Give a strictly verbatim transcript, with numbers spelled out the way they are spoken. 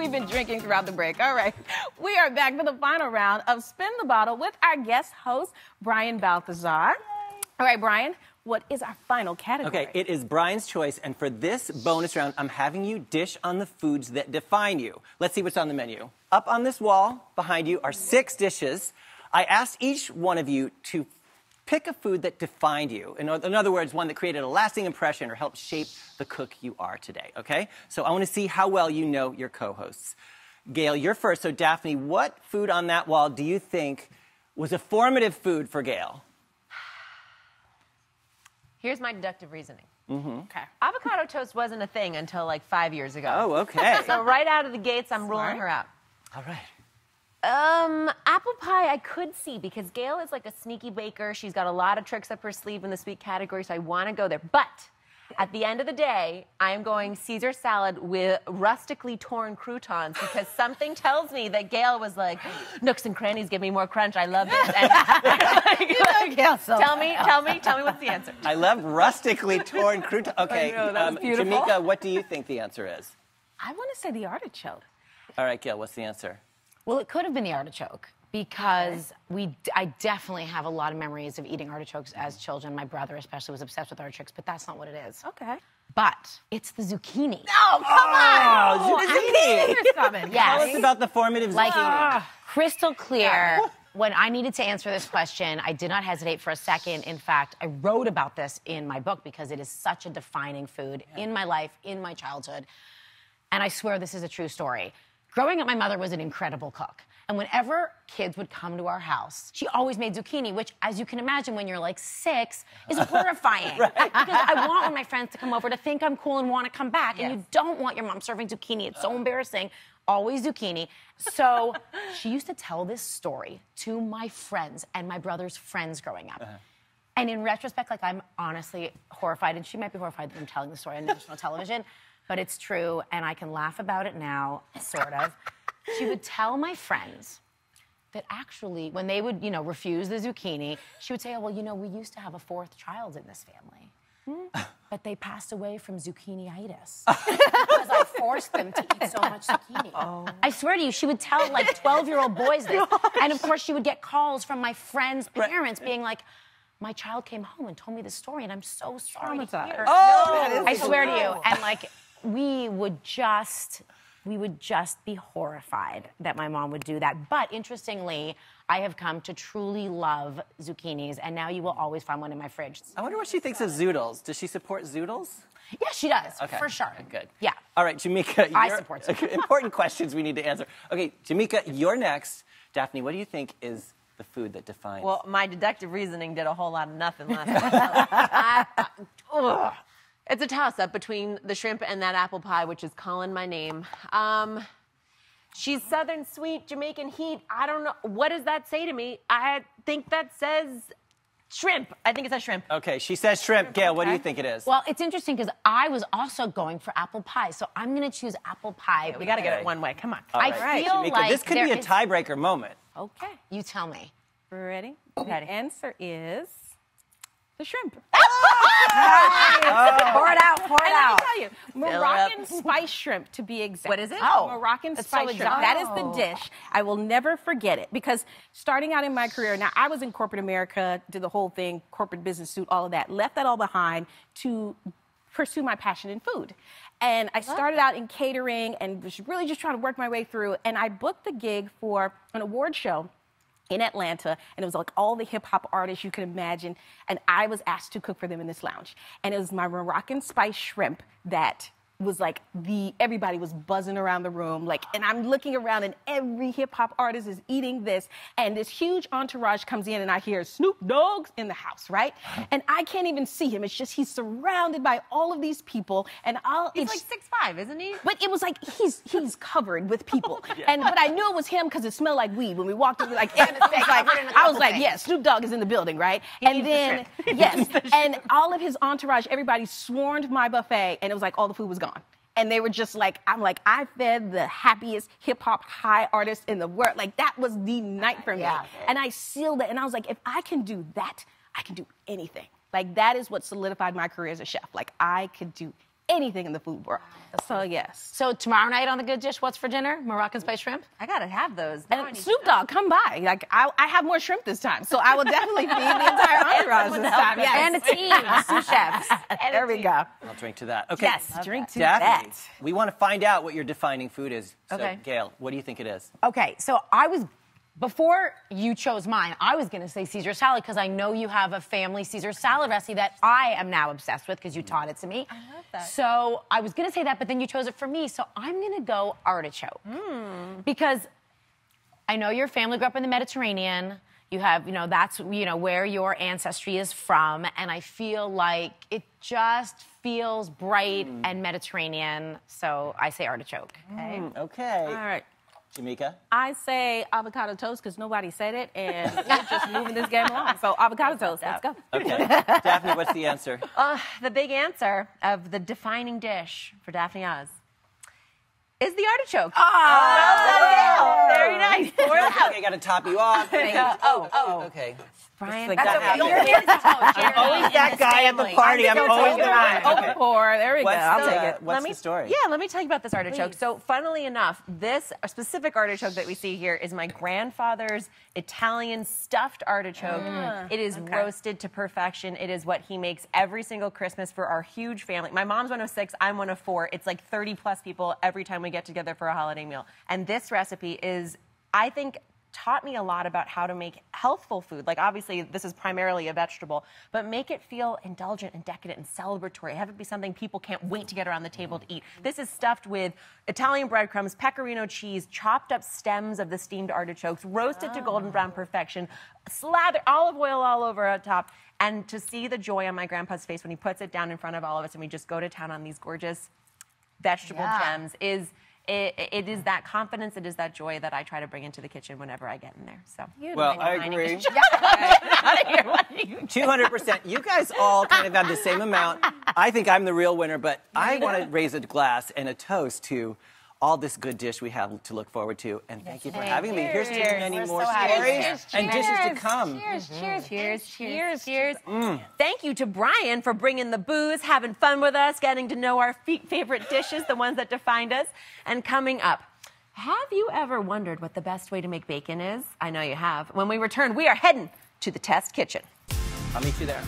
we've been drinking throughout the break. All right, we are back for the final round of Spin the Bottle with our guest host, Brian Balthazar. Yay. All right, Brian, what is our final category? Okay, it is Brian's choice, and for this bonus round, I'm having you dish on the foods that define you. Let's see what's on the menu. Up on this wall behind you are six dishes. I asked each one of you to pick a food that defined you. In, in other words, one that created a lasting impression or helped shape the cook you are today, okay? So I want to see how well you know your co-hosts. Gail, you're first. So Daphne, what food on that wall do you think was a formative food for Gail? Here's my deductive reasoning. Mm-hmm. Okay. Avocado toast wasn't a thing until like five years ago. Oh, okay. So right out of the gates, I'm Smart. ruling her out. All right. Um, apple pie I could see because Gail is like a sneaky baker. She's got a lot of tricks up her sleeve in the sweet category, so I want to go there. But at the end of the day, I am going Caesar salad with rustically torn croutons because something tells me that Gail was like, nooks and crannies give me more crunch. I love this. And like, you know, like, Gail, so tell me, tell me, tell me what's the answer. I love rustically torn croutons. Okay, I know, that was beautiful. um, Jamika, what do you think the answer is? I want to say the artichoke. All right, Gail, what's the answer? Well, it could have been the artichoke because we, I definitely have a lot of memories of eating artichokes as children. My brother especially was obsessed with artichokes, but that's not what it is. Okay. But it's the zucchini. No, come on! Oh, zucchini! Yes. Tell us about the formative zucchini. Like, ah. crystal clear. When I needed to answer this question, I did not hesitate for a second. In fact, I wrote about this in my book because it is such a defining food yeah. in my life, in my childhood. And I swear this is a true story. Growing up, my mother was an incredible cook. And whenever kids would come to our house, she always made zucchini, which, as you can imagine, when you're like six, is horrifying. Right. Because I want one of my friends to come over to think I'm cool and want to come back. Yes. And you don't want your mom serving zucchini. It's so embarrassing. Always zucchini. So she used to tell this story to my friends and my brother's friends growing up. Uh-huh. And in retrospect, like, I'm honestly horrified, and she might be horrified that I'm telling the story on national television. But it's true, and I can laugh about it now, sort of. She would tell my friends that actually, when they would, you know, refuse the zucchini, she would say, oh, well, you know, we used to have a fourth child in this family. Hmm? But they passed away from zucchini-itis. Because I forced them to eat so much zucchini. Oh. I swear to you, she would tell, like, twelve-year-old boys this. Gosh. And, of course, she would get calls from my friends' parents right. being like, my child came home and told me this story, and I'm so sorry to hear. Oh, no. I swear to you. And, like... We would just, we would just be horrified that my mom would do that. But interestingly, I have come to truly love zucchinis, and now you will always find one in my fridge. I wonder what she thinks of zoodles. Does she support zoodles? Yeah, she does, okay. for sure. Good. Yeah. All right, Jamika. I support zoodles. Important questions we need to answer. Okay, Jamika, you're next. Daphne, what do you think is the food that defines? Well, my deductive reasoning did a whole lot of nothing last night. I, uh, It's a toss-up between the shrimp and that apple pie, which is calling my name. Um, she's Southern sweet, Jamaican heat. I don't know. What does that say to me? I think that says shrimp. I think it says shrimp. Okay, she says shrimp. Gail, okay. What do you think it is? Well, it's interesting because I was also going for apple pie, so I'm going to choose apple pie. Yeah, we got to get it one way. Come on. All right. I feel Jamika, like this could be a tiebreaker moment. Okay. You tell me. Ready? Ready. The answer is the shrimp. Nice. Oh. Pour it out, pour it and out. Let me tell you, Moroccan spice shrimp, to be exact. What is it? Oh, Moroccan spice so shrimp. Oh. That is the dish. I will never forget it because starting out in my career, now I was in corporate America, did the whole thing, corporate business suit, all of that, left that all behind to pursue my passion in food. And I started out in catering and was really just trying to work my way through. And I booked the gig for an award show in Atlanta, and it was like all the hip-hop artists you could imagine, and I was asked to cook for them in this lounge. And it was my Moroccan spice shrimp that was like the, everybody was buzzing around the room, like, and I'm looking around and every hip-hop artist is eating this, and this huge entourage comes in and I hear Snoop Dogg's in the house, right? And I can't even see him, it's just he's surrounded by all of these people, and all- He's like six five, isn't he? But it was like, he's he's covered with people. Yeah. And but I knew it was him because it smelled like weed when we walked in, like, and like, I was like, yeah, Snoop Dogg is in the building, right? He and then, the yes, the and all of his entourage, everybody swarmed my buffet, and it was like all the food was gone. And they were just like, I'm like, I fed the happiest hip-hop high artist in the world. Like, that was the night for me. Yeah. And I sealed it. And I was like, if I can do that, I can do anything. Like, that is what solidified my career as a chef. Like, I could do anything in the food world. So yes. So tomorrow night on The Good Dish, what's for dinner? Moroccan spiced shrimp? I gotta have those. Now and Snoop Dogg, come by. Like I, I have more shrimp this time, so I will definitely feed the entire entourage this time. Yes. And a team, sous chefs. And there we team. go. I'll drink to that. Okay. Yes, Love drink that. to Daphne, that. We want to find out what your defining food is. So, okay. Gail, what do you think it is? Okay. So I was. Before you chose mine, I was going to say Caesar salad because I know you have a family Caesar salad recipe that I am now obsessed with because you taught it to me. I love that. So I was going to say that, but then you chose it for me, so I'm going to go artichoke. Mm. Because I know your family grew up in the Mediterranean. You have, you know, that's, you know, where your ancestry is from, and I feel like it just feels bright mm. and Mediterranean, so I say artichoke. Okay. Mm, okay. All right. Jamika? I say avocado toast because nobody said it, and we're just moving this game along. So avocado toast, let's go. Okay. Daphne, what's the answer? Uh, the big answer of the defining dish for Daphne Oz is the artichoke. Oh! Oh. Very nice. Okay, I got to top you off. uh, oh, oh. Okay. Brian, like that's that okay. You're I'm always that guy family. At the party. I'm, I'm always the guy. Oh, poor. There we what's go. The, I'll take it. What's let me, the story? Yeah, let me tell you about this artichoke. Please. So, funnily enough, this specific artichoke that we see here is my grandfather's Italian stuffed artichoke. Mm. It is okay. roasted to perfection. It is what he makes every single Christmas for our huge family. My mom's one of six. I'm one of four. It's like thirty plus people every time we get together for a holiday meal. And this recipe is, I think, taught me a lot about how to make healthful food. Like, obviously, this is primarily a vegetable, but make it feel indulgent and decadent and celebratory. Have it be something people can't wait to get around the table to eat. This is stuffed with Italian breadcrumbs, pecorino cheese, chopped up stems of the steamed artichokes, roasted oh. to golden brown perfection, slathered olive oil all over on top, and to see the joy on my grandpa's face when he puts it down in front of all of us and we just go to town on these gorgeous vegetable yeah. gems is... It, it is that confidence, it is that joy that I try to bring into the kitchen whenever I get in there. So, you well, I agree. two hundred percent. You guys all kind of have the same amount. I think I'm the real winner, but I want to raise a glass and a toast to all this good dish we have to look forward to. And thank yes, you for thank having you. me. Here's to many We're more so stories cheers, and dishes to come. Cheers, cheers, mm-hmm. cheers, cheers, cheers. Mm. Thank you to Brian for bringing the booze, having fun with us, getting to know our favorite dishes, the ones that defined us. And coming up, have you ever wondered what the best way to make bacon is? I know you have. When we return, we are heading to the test kitchen. I'll meet you there.